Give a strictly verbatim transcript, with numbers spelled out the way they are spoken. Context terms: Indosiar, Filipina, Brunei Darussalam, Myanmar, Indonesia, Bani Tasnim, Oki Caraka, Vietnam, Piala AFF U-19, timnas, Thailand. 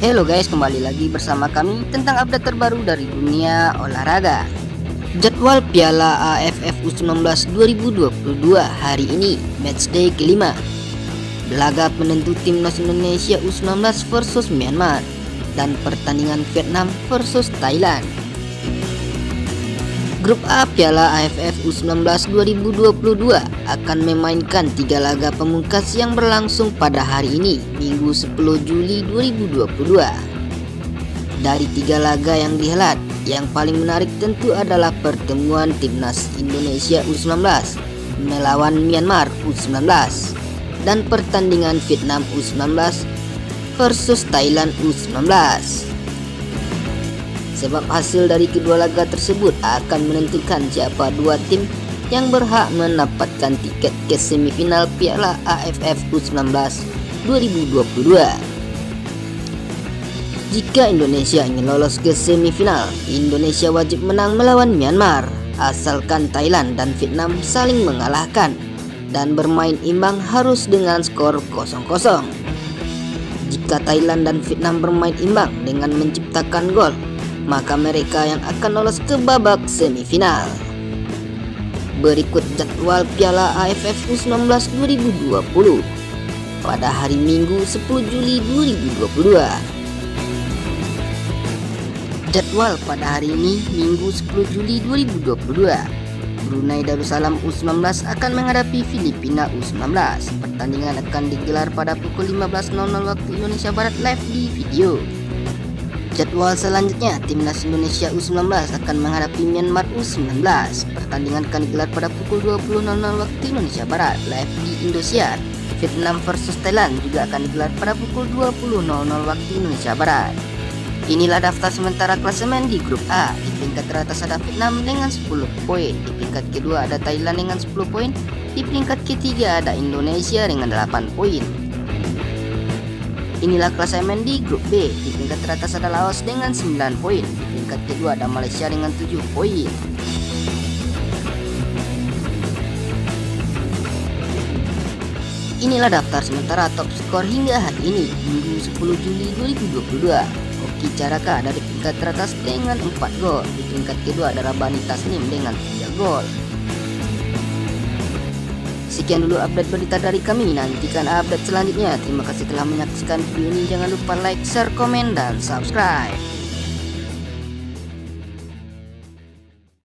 Halo guys, kembali lagi bersama kami tentang update terbaru dari dunia olahraga. Jadwal Piala A F F U sembilan belas dua ribu dua puluh dua hari ini, matchday kelima. Laga penentu timnas Indonesia U sembilan belas versus Myanmar dan pertandingan Vietnam versus Thailand. Grup A Piala A F F U sembilan belas dua ribu dua puluh dua akan memainkan tiga laga pemungkas yang berlangsung pada hari ini, Minggu sepuluh Juli dua ribu dua puluh dua. Dari tiga laga yang dihelat, yang paling menarik tentu adalah pertemuan timnas Indonesia U sembilan belas melawan Myanmar U sembilan belas dan pertandingan Vietnam U sembilan belas versus Thailand U sembilan belas. Sebab hasil dari kedua laga tersebut akan menentukan siapa dua tim yang berhak mendapatkan tiket ke semifinal Piala A F F U sembilan belas dua ribu dua puluh dua. Jika Indonesia ingin lolos ke semifinal, Indonesia wajib menang melawan Myanmar, asalkan Thailand dan Vietnam saling mengalahkan dan bermain imbang harus dengan skor kosong kosong. Jika Thailand dan Vietnam bermain imbang dengan menciptakan gol, maka mereka yang akan lolos ke babak semifinal. Berikut jadwal Piala A F F U sembilan belas dua ribu dua puluh pada hari Minggu sepuluh Juli dua ribu dua puluh dua. Jadwal pada hari ini, Minggu sepuluh Juli dua ribu dua puluh dua, Brunei Darussalam U sembilan belas akan menghadapi Filipina U sembilan belas. Pertandingan akan digelar pada pukul lima belas nol nol waktu Indonesia Barat live di video. Jadwal selanjutnya, timnas Indonesia U sembilan belas akan menghadapi Myanmar U sembilan belas. Pertandingan akan digelar pada pukul dua puluh nol nol waktu Indonesia Barat live di Indosiar. Vietnam versus Thailand juga akan digelar pada pukul dua puluh nol nol waktu Indonesia Barat. Inilah daftar sementara klasemen di grup A. Di peringkat teratas ada Vietnam dengan sepuluh poin, di peringkat kedua ada Thailand dengan sepuluh poin, di peringkat ketiga ada Indonesia dengan delapan poin. Inilah klasemen di grup B. Di peringkat teratas ada Laos dengan sembilan poin. Di peringkat kedua ada Malaysia dengan tujuh poin. Inilah daftar sementara top skor hingga hari ini, Minggu sepuluh Juli dua ribu dua puluh dua. Oki Caraka ada di peringkat teratas dengan empat gol. Di peringkat kedua ada Bani Tasnim dengan tiga gol. Sekian dulu update berita dari kami, nantikan update selanjutnya. Terima kasih telah menyaksikan video ini, jangan lupa like, share, komen, dan subscribe.